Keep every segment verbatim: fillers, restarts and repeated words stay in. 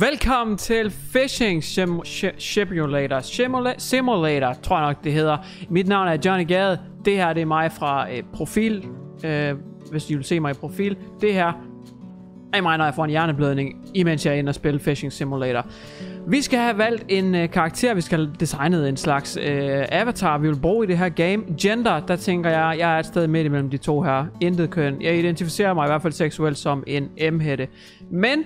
Velkommen til Fishing Simulator, Simula Simulator, tror jeg nok det hedder. Mit navn er Johnny Gade. Det her det er mig fra øh, profil, øh, hvis I vil se mig i profil. Det her er mig, når jeg får en hjerneblødning, imens jeg er inde og spille Fishing Simulator. Vi skal have valgt en øh, karakter, vi skal have designet en slags øh, avatar, vi vil bruge i det her game. Gender, der tænker jeg, jeg er et sted midt imellem de to her. Intet køn. Jeg identificerer mig i hvert fald seksuelt som en M-hætte. Men...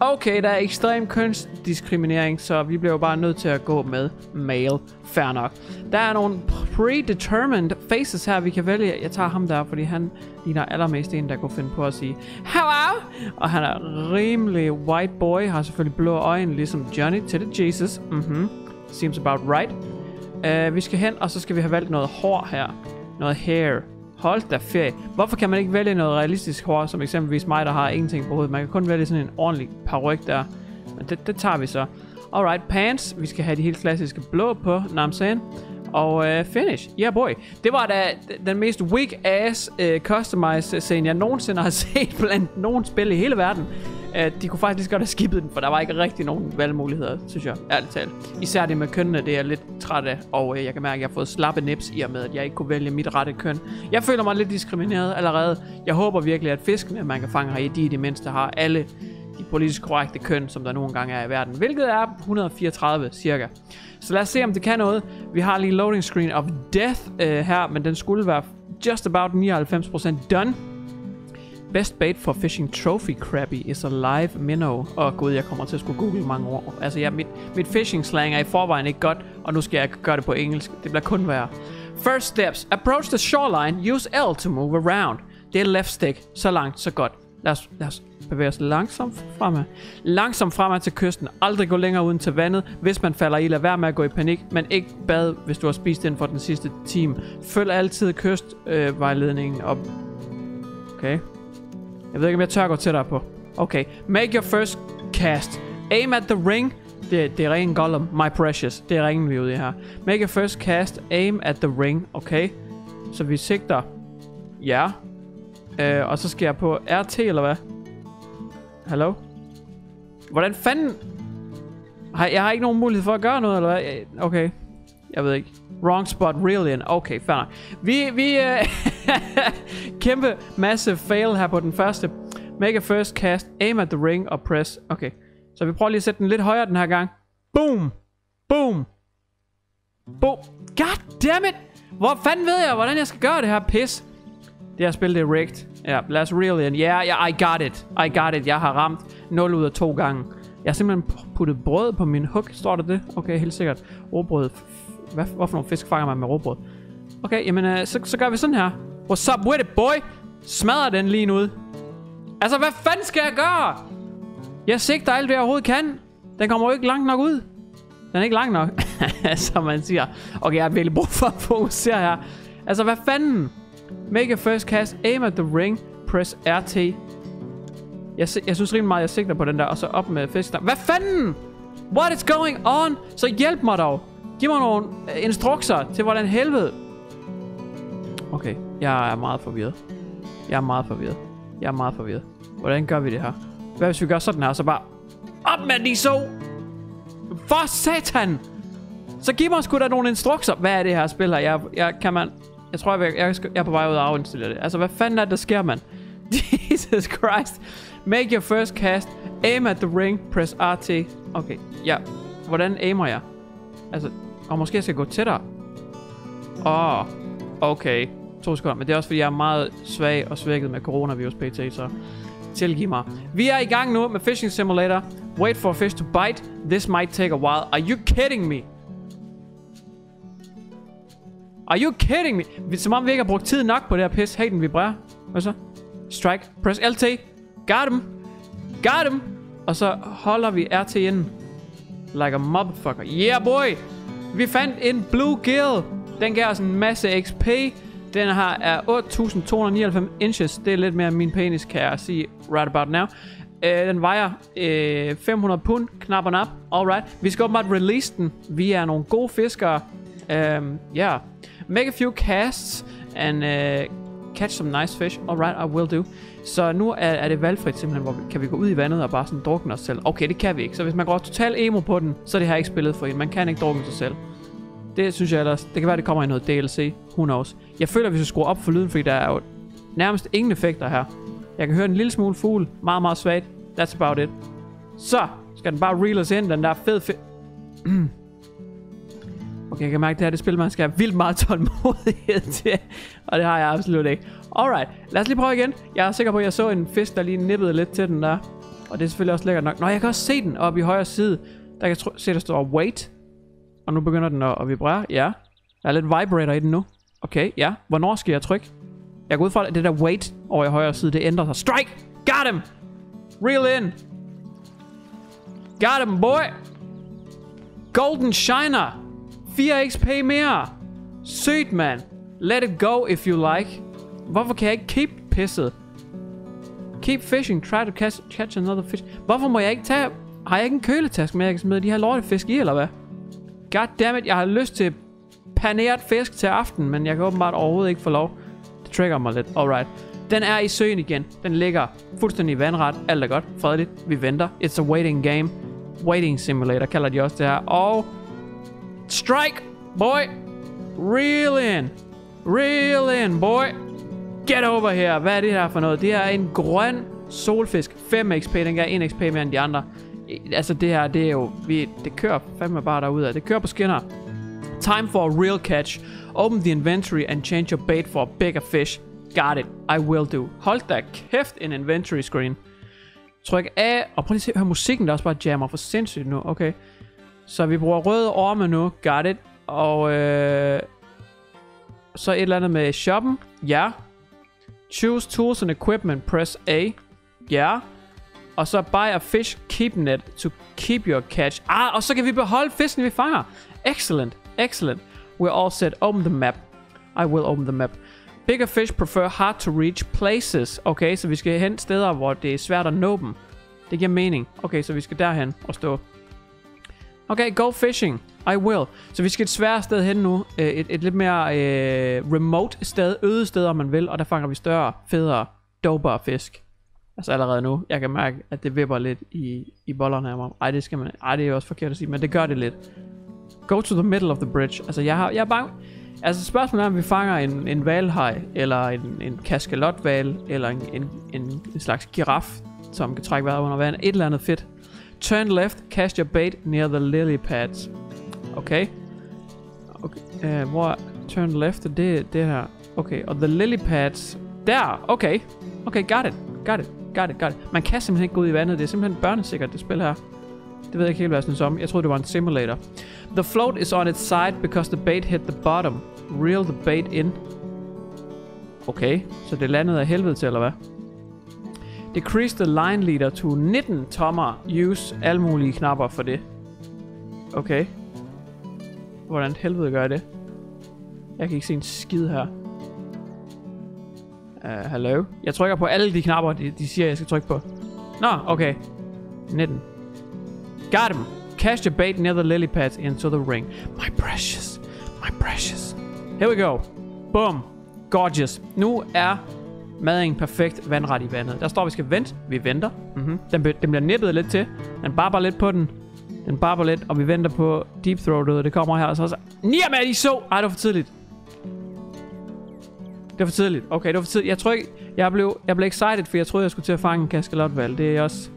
okay, der er ekstrem kønsdiskriminering, så vi bliver jo bare nødt til at gå med male. Fair nok. Der er nogle predetermined faces her, vi kan vælge. Jeg tager ham der, fordi han ligner allermest en, der kunne finde på at sige hello! Og han er rimelig white boy, har selvfølgelig blå øjne, ligesom Johnny til det Jesus. Mm-hmm. Seems about right. Uh, vi skal hen, og så skal vi have valgt noget hår her. Noget hair. Hold da ferie. Hvorfor kan man ikke vælge noget realistisk hår, som eksempelvis mig, der har ingenting på hovedet? Man kan kun vælge sådan en ordentlig paryk der. Men det, det tager vi så. Alright, pants. Vi skal have de helt klassiske blå på, namsen. Og øh, finish. Yeah boy. Det var da den mest weak-ass øh, customized scene, jeg nogensinde har set blandt nogen spil i hele verden. Øh, de kunne faktisk lige så godt have skippet den, for der var ikke rigtig nogen valgmuligheder, synes jeg, ærligt talt. Især det med kønnene, det er jeg lidt træt af, og øh, jeg kan mærke, at jeg har fået slappe nips i og med, at jeg ikke kunne vælge mit rette køn. Jeg føler mig lidt diskrimineret allerede. Jeg håber virkelig, at fiskene, man kan fange her i, de i det mindste har alle de politisk korrekte køn, som der nogle gange er i verden, hvilket er et hundrede og fireogtredive cirka. Så lad os se, om det kan noget. Vi har lige loading screen of death øh, her, men den skulle være just about nioghalvfems procent done. Best bait for fishing trophy crappie is a live minnow. Åh gud, jeg kommer til at skulle google mange ord. Altså ja, mit, mit fishing slang er i forvejen ikke godt, og nu skal jeg gøre det på engelsk. Det bliver kun værre. First steps. Approach the shoreline. Use L to move around. Det er left stick. Så langt, så godt. Lad os, lad os bevæge os langsomt fremad. Langsomt fremad til kysten. Aldrig gå længere uden til vandet. Hvis man falder i, lad være med at gå i panik. Men ikke bad, hvis du har spist inden for den sidste time. Følg altid kystvejledningen øh, op. Okay. Jeg ved ikke, om jeg tør gå tættere på. Okay. Make your first cast. Aim at the ring. Det, det er ringen Gollum. My precious. Det er ringen, vi er ude i her. Make your first cast. Aim at the ring. Okay. Så vi sigter. Ja. Øh, og så skal jeg på R T, eller hvad? Hallo? Hvordan fanden... jeg har ikke nogen mulighed for at gøre noget, eller hvad? Okay. Jeg ved ikke. Wrong spot, really in. Okay, fair nok. Vi... vi øh... kæmpe masse fail her på den første. Make a first cast, aim at the ring og press. Okay. Så vi prøver lige at sætte den lidt højere den her gang. Boom! Boom! Boom! God damn it! Hvor fanden ved jeg, hvordan jeg skal gøre det her pis? Det her spil, det er rigged. Ja, lad os reel in. Yeah, yeah, I got it. I got it. Jeg har ramt nul ud af to gange. Jeg har simpelthen puttet brød på min hook. Står der det? Okay, helt sikkert. Råbrød. Hvad, hvorfor nogle fisk fanger man med råbrød? Okay, jamen, øh, så, så gør vi sådan her. What's up with it, boy? Smadrer den lige ud. Altså, hvad fanden skal jeg gøre? Jeg sigter alt, hvad jeg overhovedet kan. Den kommer jo ikke langt nok ud. Den er ikke langt nok, som man siger. Okay, jeg har virkelig brug for at fokusere her. Altså, hvad fanden? Make a first cast, aim at the ring, press R T. Jeg, jeg synes rimelig meget, jeg sigter på den der, og så op med fiskestang. Hvad fanden? What is going on? Så hjælp mig dog. Giv mig nogle øh, instrukser til, hvordan helvede. Okay, jeg er meget forvirret. Jeg er meget forvirret. Jeg er meget forvirret. Hvordan gør vi det her? Hvad hvis vi gør sådan her, så bare... op med de så! For satan! Så giv mig sgu da nogle instrukser. Hvad er det her spil her? Jeg, jeg kan man... Jeg tror, jeg, jeg, jeg er på vej ud og afinstillere det. Altså, hvad fanden er det, der sker, mand? Jesus Christ. Make your first cast. Aim at the ring. Press R T. Okay, ja. Hvordan aimer jeg? Altså, og måske jeg skal gå tættere. Åh, oh, okay. To sekunder, men det er også, fordi jeg er meget svag og svækket med coronavirus P T, så tilgiv mig. Vi er i gang nu med Fishing Simulator. Wait for a fish to bite. This might take a while. Are you kidding me? Are you kidding me? Som om vi ikke har brugt tid nok på det her pis. Hey, den vibrerer. Hvad så? Strike. Press L T. Got him. Got him. Og så holder vi R T inden. Like a motherfucker. Yeah, boy. Vi fandt en blue gill. Den gav os en masse X P. Den her er otte tusind to hundrede og nioghalvfems inches. Det er lidt mere min penis, kan jeg sige right about now. Øh, den vejer øh, fem hundrede pund. Knappen op. Alright. Vi skal åbenbart release den. Vi er nogle gode fiskere. Ja. Um, yeah. Make a few casts and uh, catch some nice fish, alright, I will do. Så nu er, er det valgfrit simpelthen, hvor vi, kan vi gå ud i vandet og bare sådan drukne os selv. Okay, det kan vi ikke, så hvis man går total emo på den, så er det her ikke spillet for en. Man kan ikke drukne sig selv. Det synes jeg ellers, det kan være det kommer i noget D L C, who knows. Jeg føler at vi skal skrue op for lyden, fordi der er jo nærmest ingen effekter her. Jeg kan høre en lille smule fugl, meget meget svagt, that's about it. Så skal den bare reels ind, den der fed fed. Okay, jeg kan mærke, at det her det spil, man skal have vildt meget tålmodighed til. Og det har jeg absolut ikke. Alright, lad os lige prøve igen. Jeg er sikker på, at jeg så en fisk, der lige nippede lidt til den der. Og det er selvfølgelig også lækkert nok. Nå, jeg kan også se den oppe i højre side. Der kan jeg se, der står wait. Og nu begynder den at vibrere. Ja. Der er lidt vibrator i den nu. Okay, ja. Hvornår skal jeg trykke? Jeg går ud fra, at det der wait over i højre side, det ændrer sig. Strike! Got him! Reel in! Got him, boy! Golden Shiner! fire X P mere! Sødt, mand! Let it go, if you like. Hvorfor kan jeg ikke keep pisset? Keep fishing, try to catch, catch another fish. Hvorfor må jeg ikke tage... Har jeg ikke en køletask med, jeg kan smide de her lortefisk i, eller hvad? Goddammit, jeg har lyst til paneret fisk til aften, men jeg kan åbenbart overhovedet ikke få lov. Det trigger mig lidt. Alright. Den er i søen igen. Den ligger fuldstændig vandret. Alt er godt. Fredeligt. Vi venter. It's a waiting game. Waiting simulator kalder de også det her. Og... Strike, boy. Reel in. Reel in, boy. Get over her. Hvad er det her for noget? Det her er en grøn solfisk. fem X P. Den gav en X P mere end de andre. Altså det her, det er jo... Vi, det kører fandme bare derudad. Det kører på skinner. Time for a real catch. Open the inventory and change your bait for a bigger fish. Got it. I will do. Hold da kæft en inventory screen. Tryk A. Og prøv lige at se, hør musikken der også bare jammer for sindssygt nu. Okay. Så vi bruger røde orme nu, got it, og øh, så et eller andet med shoppen, ja. Yeah. Choose tools and equipment, press A, ja. Yeah. Og så buy a fish, keep net to keep your catch. Ah, og så kan vi beholde fisken vi fanger. Excellent, excellent. We're all set, open the map. I will open the map. Bigger fish prefer hard to reach places. Okay, så vi skal hen steder, hvor det er svært at nå dem. Det giver mening. Okay, så vi skal derhen og stå. Okay, go fishing. I will. Så vi skal et svært sted hen nu. Et, et lidt mere øh, remote sted. Øde sted, om man vil. Og der fanger vi større, federe, dopere fisk. Altså allerede nu. Jeg kan mærke, at det vipper lidt i, i bollerne af mig. Ej, det skal man... Ej, det er jo også forkert at sige. Men det gør det lidt. Go to the middle of the bridge. Altså, jeg har... Jeg er bange... Altså, spørgsmålet er, om vi fanger en, en valhaj. Eller en, en kaskalotval. Eller en, en, en, en slags giraf, som kan trække vejret under vand. Et eller andet fedt. Turn left, cast your bait near the lily pads. Okay. Okay. Uh, hvor turn left, det er det her. Okay, og the lily pads. Der, okay. Okay, got it. Got it, got it, got it. Man kan simpelthen ikke gå ud i vandet. Det er simpelthen børnesikkert, det spil her. Det ved jeg ikke helt, hvad jeg synes om. Jeg troede, det var en simulator. The float is on its side because the bait hit the bottom. Reel the bait in. Okay, så det landede af helvede til, eller hvad? Decrease the line leader to nitten tommer. Use alle mulige knapper for det. Okay. Hvordan helvede gør jeg det? Jeg kan ikke se en skid her. Uh, hello? Jeg trykker på alle de knapper, de, de siger, jeg skal trykke på. Nå, okay. nitten. Got him. Cast your bait near the lily pads into the ring. My precious. My precious. Here we go. Boom. Gorgeous. Nu er... Madingen perfekt vandret i vandet. Der står, vi skal vente. Vi venter. Mm-hmm. den, den bliver nippet lidt til. Den barber lidt på den. Den barber lidt, og vi venter på deep throatet. Det kommer her, og så også... Jamen, I så! Ej, det var for tidligt. Det var for tidligt. Okay, det var for tidligt. Jeg tror ikke... Jeg blev, jeg blev excited, for jeg troede, jeg skulle til at fange en kaskalotval. Det er også...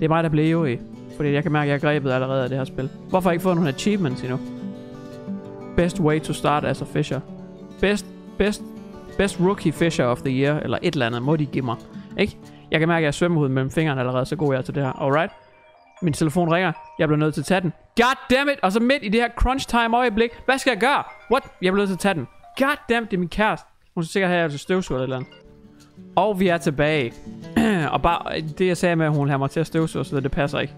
Det er mig, der blev jo i. Fordi jeg kan mærke, at jeg er grebet allerede af det her spil. Hvorfor har jeg ikke fået nogle achievements endnu? Best way to start as a fisher. Best... Best... Best Rookie Fisher of the Year, eller et eller andet, må de give mig, ikke? Jeg kan mærke, at jeg svømmer huden mellem fingrene allerede, så god jeg er til det her, alright? Min telefon ringer, jeg bliver nødt til at tage den. Goddammit, og så midt i det her crunch time øjeblik, hvad skal jeg gøre? What? Jeg bliver nødt til at tage den. Goddammit, det er min kæreste. Hun skal sikkert have, at jeg vil støvsuge eller et eller andet. Og vi er tilbage. Og bare, det jeg sagde med, at hun har mig til at støvsuge, så det passer ikke.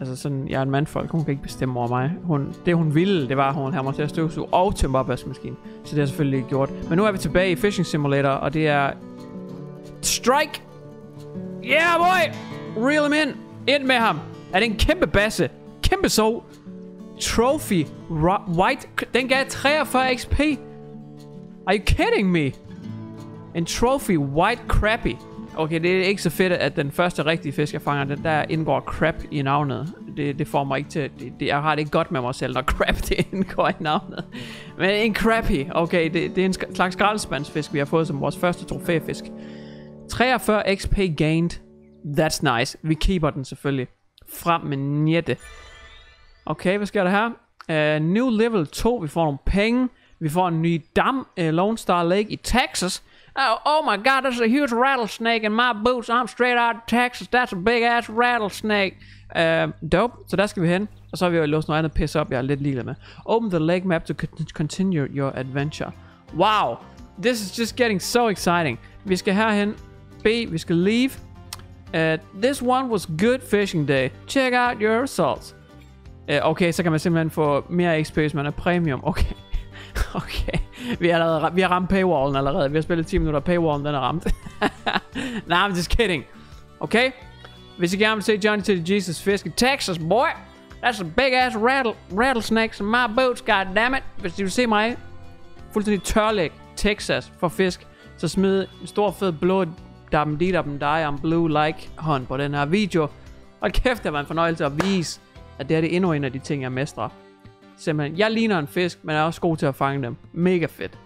Altså sådan, jeg er en mandfolk, hun kan ikke bestemme over mig. Hun, det hun ville, det var, at hun havde mig til at støvsuge og tømme opvaskemaskinen. Så det har jeg selvfølgelig ikke gjort. Men nu er vi tilbage i Fishing Simulator, og det er... Strike! Yeah, boy! Reel him in! Ind med ham! Er det en kæmpe basse? Kæmpe sov! Trophy! White! Den gav treogfyrre X P! Are you kidding me? En trophy white crappie. Okay, det er ikke så fedt, at den første rigtige fisk, jeg fanger, den der indgår crab i navnet. Det, det får mig ikke til... Det, det, jeg har det ikke godt med mig selv, når crab det indgår i navnet. Men en crappie, okay, det, det er en slags skraldespandsfisk, vi har fået som vores første trofæfisk. treogfyrre X P gained. That's nice. Vi keeper den selvfølgelig. Frem med nette. Okay, hvad sker der her? Uh, new level to, vi får nogle penge. Vi får en ny dam, uh, Lone Star Lake i Texas. Oh, oh my god, there's a huge rattlesnake in my boots. I'm straight out of Texas. That's a big ass rattlesnake. Uh, dope. Så der skal vi hen. Og så har vi jo låst noget andet pisse op, jeg er lidt ligeglad med. Open the lake map to continue your adventure. Wow. This is just getting so exciting. Vi skal herhen. B, vi skal leave. Uh, this one was good fishing day. Check out your results. Uh, okay, så kan man simpelthen få mere X P, hvis man er premium. Okay. Okay, vi har, allerede, vi har ramt paywallen allerede. Vi har spillet ti minutter, og paywallen den er ramt. Nah, I'm just kidding. Okay, hvis I gerne vil se Johnny T. Jesus fisk i Texas, boy. That's a big ass rattle, rattlesnakes in my boots, goddammit. Hvis I vil se mig fuldstændig tørlæg Texas for fisk, så smid en stor fed blå dappen di dappen dig om blue like hånd på den her video. Og kæft, det var en fornøjelse at vise, at det her det er endnu en af de ting, jeg mestrer. Simpelthen. Jeg ligner en fisk, men jeg er også god til at fange dem. Mega fedt.